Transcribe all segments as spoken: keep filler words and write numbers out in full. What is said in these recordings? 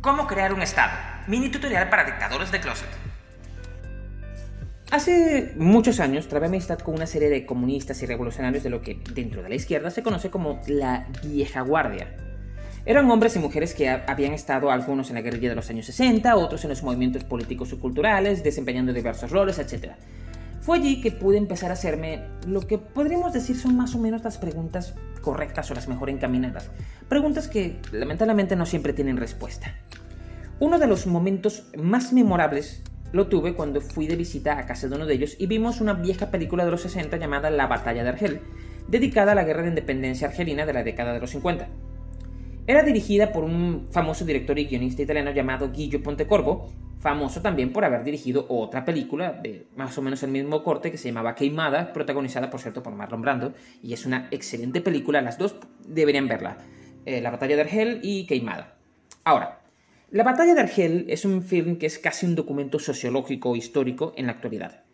¿Cómo crear un Estado? Mini tutorial para dictadores de closet. Hace muchos años trabé amistad con una serie de comunistas y revolucionarios de lo que dentro de la izquierda se conoce como la vieja guardia. Eran hombres y mujeres que habían estado algunos en la guerrilla de los años sesenta, otros en los movimientos políticos y culturales, desempeñando diversos roles, etcétera. Fue allí que pude empezar a hacerme lo que podríamos decir son más o menos las preguntas correctas o las mejor encaminadas. Preguntas que lamentablemente no siempre tienen respuesta. Uno de los momentos más memorables lo tuve cuando fui de visita a casa de uno de ellos y vimos una vieja película de los sesenta llamada La batalla de Argel, dedicada a la guerra de independencia argelina de la década de los cincuenta. Era dirigida por un famoso director y guionista italiano llamado Gillo Pontecorvo, famoso también por haber dirigido otra película de más o menos el mismo corte que se llamaba Queimada, protagonizada por cierto por Marlon Brando, y es una excelente película, las dos deberían verla, eh, La batalla de Argel y Queimada. Ahora, La batalla de Argel es un film que es casi un documento sociológico o histórico en la actualidad.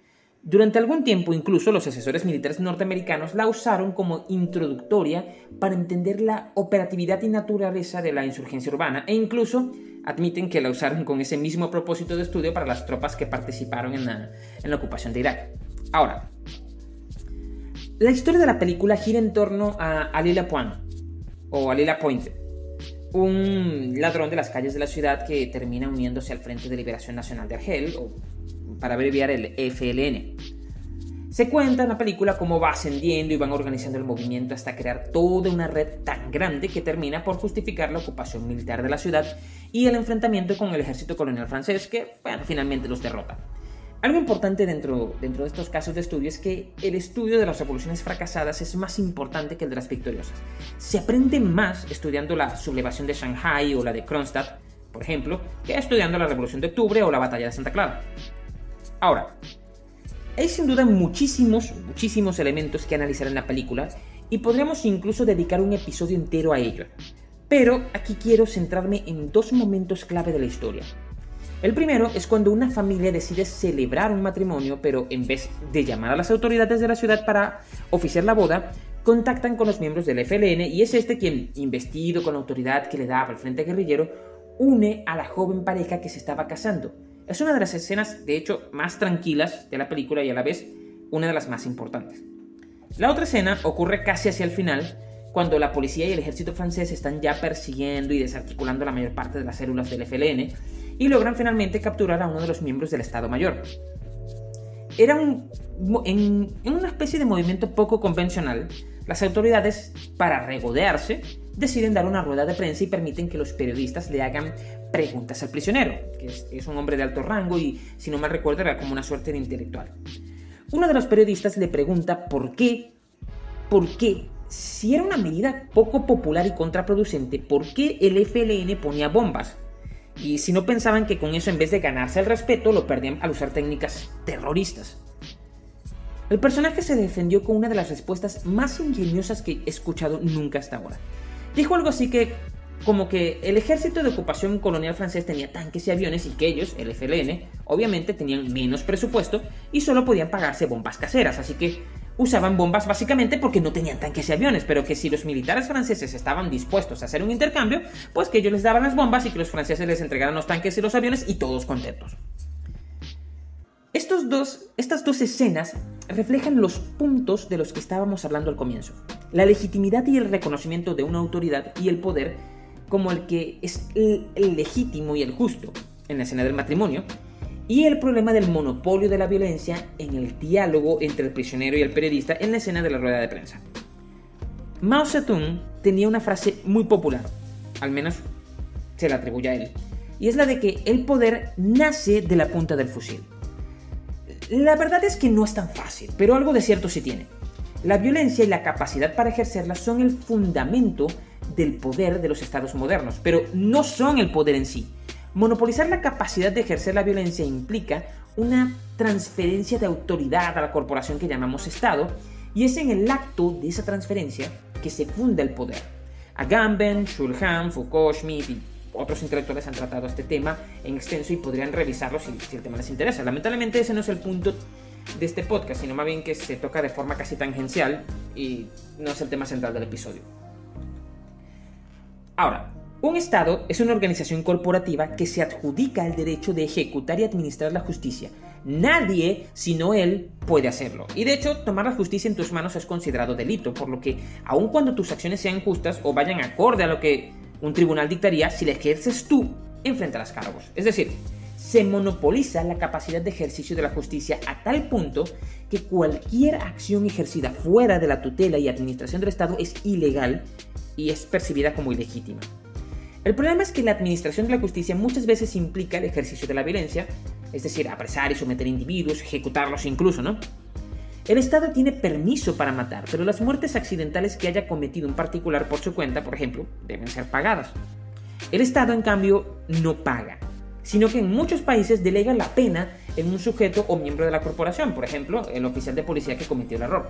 Durante algún tiempo, incluso, los asesores militares norteamericanos la usaron como introductoria para entender la operatividad y naturaleza de la insurgencia urbana, e incluso admiten que la usaron con ese mismo propósito de estudio para las tropas que participaron en la, en la ocupación de Irak. Ahora, la historia de la película gira en torno a Ali La Pointe, o Ali La Pointe, un ladrón de las calles de la ciudad que termina uniéndose al Frente de Liberación Nacional de Argel, o para abreviar el F L N. Se cuenta en la película cómo va ascendiendo y van organizando el movimiento hasta crear toda una red tan grande que termina por justificar la ocupación militar de la ciudad y el enfrentamiento con el ejército colonial francés que, bueno, finalmente los derrota. Algo importante dentro, dentro de estos casos de estudio es que el estudio de las revoluciones fracasadas es más importante que el de las victoriosas. Se aprende más estudiando la sublevación de Shanghai o la de Kronstadt, por ejemplo, que estudiando la Revolución de Octubre o la Batalla de Santa Clara. Ahora, hay sin duda muchísimos, muchísimos elementos que analizar en la película y podríamos incluso dedicar un episodio entero a ello. Pero aquí quiero centrarme en dos momentos clave de la historia. El primero es cuando una familia decide celebrar un matrimonio, pero en vez de llamar a las autoridades de la ciudad para oficiar la boda, contactan con los miembros del F L N y es este quien, investido con la autoridad que le daba el frente guerrillero, une a la joven pareja que se estaba casando. Es una de las escenas, de hecho, más tranquilas de la película y a la vez una de las más importantes. La otra escena ocurre casi hacia el final, cuando la policía y el ejército francés están ya persiguiendo y desarticulando la mayor parte de las células del F L N y logran finalmente capturar a uno de los miembros del Estado Mayor. Era un, en, en una especie de movimiento poco convencional, las autoridades, para regodearse, deciden dar una rueda de prensa y permiten que los periodistas le hagan preguntas al prisionero, que es, es un hombre de alto rango y, si no mal recuerdo, era como una suerte de intelectual. Uno de los periodistas le pregunta por qué, por qué, si era una medida poco popular y contraproducente, ¿por qué el F L N ponía bombas? Y si no pensaban que con eso, en vez de ganarse el respeto, lo perdían al usar técnicas terroristas. El personaje se defendió con una de las respuestas más ingeniosas que he escuchado nunca hasta ahora. Dijo algo así que, como que el ejército de ocupación colonial francés tenía tanques y aviones y que ellos, el F L N, obviamente tenían menos presupuesto y solo podían pagarse bombas caseras, así que usaban bombas básicamente porque no tenían tanques y aviones, pero que si los militares franceses estaban dispuestos a hacer un intercambio, pues que ellos les daban las bombas y que los franceses les entregaran los tanques y los aviones y todos contentos. Estos dos, estas dos escenas reflejan los puntos de los que estábamos hablando al comienzo. La legitimidad y el reconocimiento de una autoridad y el poder como el que es el legítimo y el justo en la escena del matrimonio y el problema del monopolio de la violencia en el diálogo entre el prisionero y el periodista en la escena de la rueda de prensa. Mao Zedong tenía una frase muy popular, al menos se la atribuye a él, y es la de que el poder nace de la punta del fusil. La verdad es que no es tan fácil, pero algo de cierto sí tiene. La violencia y la capacidad para ejercerla son el fundamento del poder de los estados modernos, pero no son el poder en sí. Monopolizar la capacidad de ejercer la violencia implica una transferencia de autoridad a la corporación que llamamos Estado, y es en el acto de esa transferencia que se funda el poder. Agamben, Schulhan, Foucault, Schmidt y otros intelectuales han tratado este tema en extenso y podrían revisarlo si, si el tema les interesa. Lamentablemente ese no es el punto de este podcast, sino más bien que se toca de forma casi tangencial y no es el tema central del episodio. Ahora, Un Estado es una organización corporativa que se adjudica el derecho de ejecutar y administrar la justicia. Nadie, sino él, puede hacerlo. Y de hecho, tomar la justicia en tus manos es considerado delito, por lo que, aun cuando tus acciones sean justas o vayan acorde a lo que un tribunal dictaría, si la ejerces tú, enfrentarás cargos. Es decir, se monopoliza la capacidad de ejercicio de la justicia a tal punto que cualquier acción ejercida fuera de la tutela y administración del Estado es ilegal y es percibida como ilegítima. El problema es que la administración de la justicia muchas veces implica el ejercicio de la violencia, es decir, apresar y someter individuos, ejecutarlos incluso, ¿no? El Estado tiene permiso para matar, pero las muertes accidentales que haya cometido un particular por su cuenta, por ejemplo, deben ser pagadas. El Estado, en cambio, no paga, sino que en muchos países delega la pena en un sujeto o miembro de la corporación, por ejemplo, el oficial de policía que cometió el error,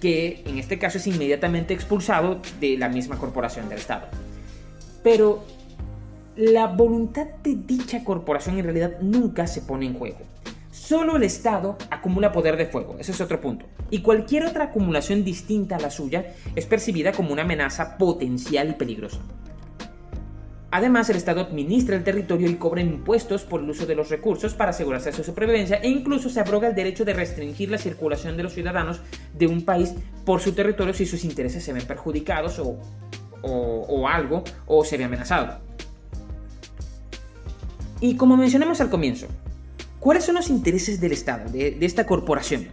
que en este caso es inmediatamente expulsado de la misma corporación del Estado. Pero la voluntad de dicha corporación en realidad nunca se pone en juego. Solo el Estado acumula poder de fuego, ese es otro punto. Y cualquier otra acumulación distinta a la suya es percibida como una amenaza potencial y peligrosa. Además, el Estado administra el territorio y cobra impuestos por el uso de los recursos para asegurarse de su supervivencia, e incluso se abroga el derecho de restringir la circulación de los ciudadanos de un país por su territorio si sus intereses se ven perjudicados o... O, o algo, o se ve amenazado. Y como mencionamos al comienzo, ¿cuáles son los intereses del Estado, de, de esta corporación?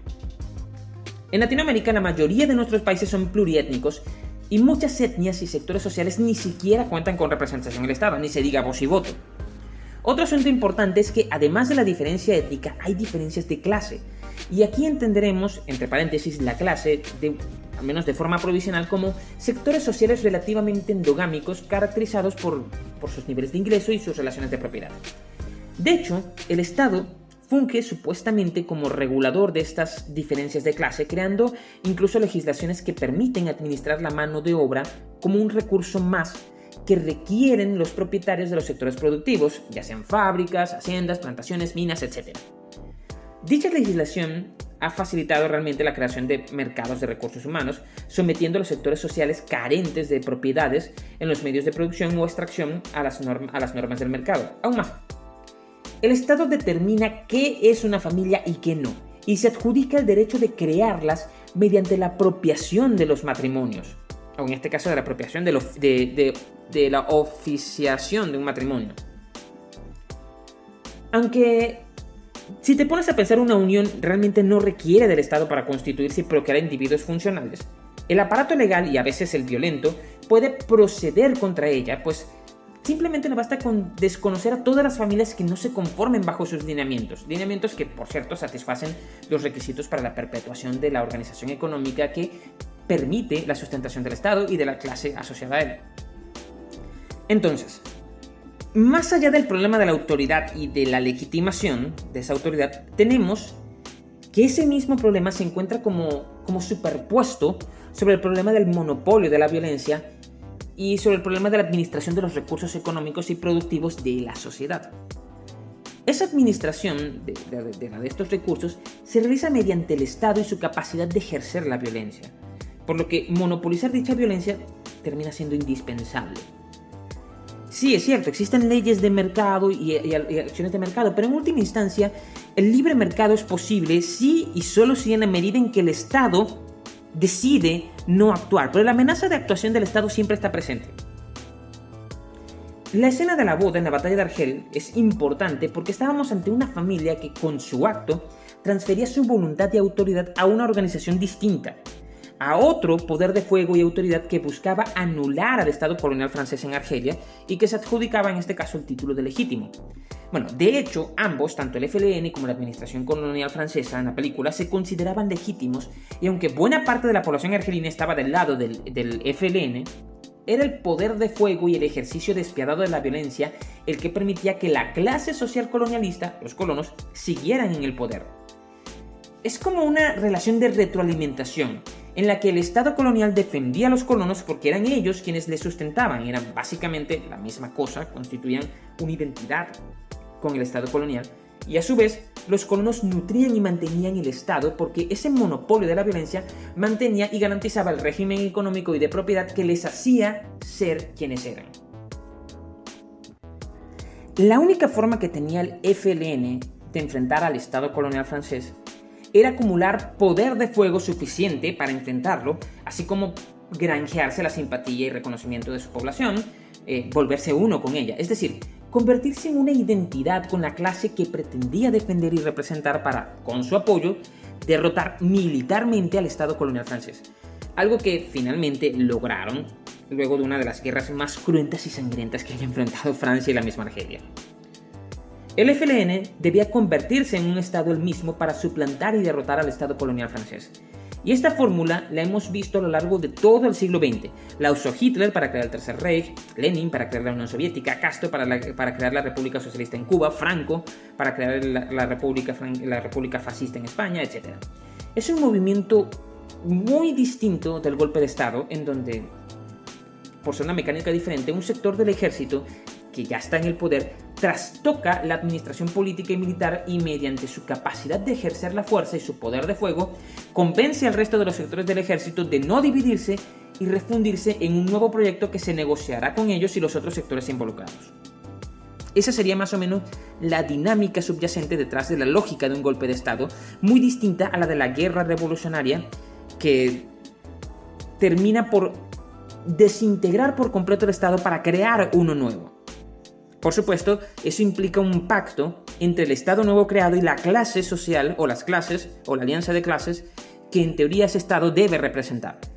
En Latinoamérica la mayoría de nuestros países son pluriétnicos y muchas etnias y sectores sociales ni siquiera cuentan con representación en el Estado, ni se diga voz y voto. Otro asunto importante es que además de la diferencia étnica hay diferencias de clase, y aquí entenderemos, entre paréntesis, la clase de... al menos de forma provisional, como sectores sociales relativamente endogámicos caracterizados por, por sus niveles de ingreso y sus relaciones de propiedad. De hecho, el Estado funge supuestamente como regulador de estas diferencias de clase, creando incluso legislaciones que permiten administrar la mano de obra como un recurso más que requieren los propietarios de los sectores productivos, ya sean fábricas, haciendas, plantaciones, minas, etcétera. Dicha legislación ha facilitado realmente la creación de mercados de recursos humanos, sometiendo a los sectores sociales carentes de propiedades en los medios de producción o extracción a las, norm- a las normas del mercado. Aún más, el Estado determina qué es una familia y qué no, y se adjudica el derecho de crearlas mediante la apropiación de los matrimonios, o en este caso de la apropiación de, lo, de, de, de la oficiación de un matrimonio. Aunque... si te pones a pensar, una unión realmente no requiere del Estado para constituirse y procrear individuos funcionales. El aparato legal, y a veces el violento, puede proceder contra ella, pues simplemente le basta con desconocer a todas las familias que no se conformen bajo sus lineamientos, lineamientos que, por cierto, satisfacen los requisitos para la perpetuación de la organización económica que permite la sustentación del Estado y de la clase asociada a él. Entonces, más allá del problema de la autoridad y de la legitimación de esa autoridad, tenemos que ese mismo problema se encuentra como, como superpuesto sobre el problema del monopolio de la violencia y sobre el problema de la administración de los recursos económicos y productivos de la sociedad. Esa administración de, de, de, de estos recursos se realiza mediante el Estado y su capacidad de ejercer la violencia, por lo que monopolizar dicha violencia termina siendo indispensable. Sí, es cierto, existen leyes de mercado y, y, y acciones de mercado, pero en última instancia el libre mercado es posible si y solo si en la medida en que el Estado decide no actuar, pero la amenaza de actuación del Estado siempre está presente. La escena de la boda en la batalla de Argel es importante porque estábamos ante una familia que con su acto transfería su voluntad y autoridad a una organización distinta, a otro poder de fuego y autoridad que buscaba anular al Estado colonial francés en Argelia y que se adjudicaba en este caso el título de legítimo. Bueno, de hecho, ambos, tanto el F L N como la administración colonial francesa en la película, se consideraban legítimos, y aunque buena parte de la población argelina estaba del lado del, del F L N, era el poder de fuego y el ejercicio despiadado de la violencia el que permitía que la clase social colonialista, los colonos, siguieran en el poder. Es como una relación de retroalimentación, en la que el Estado colonial defendía a los colonos porque eran ellos quienes les sustentaban, eran básicamente la misma cosa, constituían una identidad con el Estado colonial, y a su vez los colonos nutrían y mantenían el Estado porque ese monopolio de la violencia mantenía y garantizaba el régimen económico y de propiedad que les hacía ser quienes eran. La única forma que tenía el F L N de enfrentar al Estado colonial francés era acumular poder de fuego suficiente para enfrentarlo, así como granjearse la simpatía y reconocimiento de su población, eh, volverse uno con ella, es decir, convertirse en una identidad con la clase que pretendía defender y representar para, con su apoyo, derrotar militarmente al Estado colonial francés. Algo que finalmente lograron luego de una de las guerras más cruentas y sangrientas que haya enfrentado Francia y la misma Argelia. El F L N debía convertirse en un Estado el mismo para suplantar y derrotar al Estado colonial francés. Y esta fórmula la hemos visto a lo largo de todo el siglo veinte. La usó Hitler para crear el Tercer Reich, Lenin para crear la Unión Soviética, Castro para, la, para crear la República Socialista en Cuba, Franco para crear la, la, República, la República Fascista en España, etcétera. Es un movimiento muy distinto del golpe de Estado, en donde, por ser una mecánica diferente, un sector del ejército que ya está en el poder trastoca la administración política y militar y, mediante su capacidad de ejercer la fuerza y su poder de fuego, convence al resto de los sectores del ejército de no dividirse y refundirse en un nuevo proyecto que se negociará con ellos y los otros sectores involucrados. Esa sería más o menos la dinámica subyacente detrás de la lógica de un golpe de Estado, muy distinta a la de la guerra revolucionaria, que termina por desintegrar por completo el Estado para crear uno nuevo. Por supuesto, eso implica un pacto entre el Estado nuevo creado y la clase social o las clases o la alianza de clases que en teoría ese Estado debe representar.